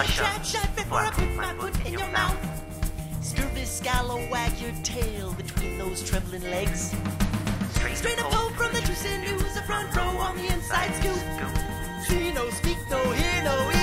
Hush up before I put my foot in your mouth. Scurvy scallow, wag your tail between those trembling legs. Straight up home from the juice and news, a front row on the inside scoop. See no, speak no, hear no.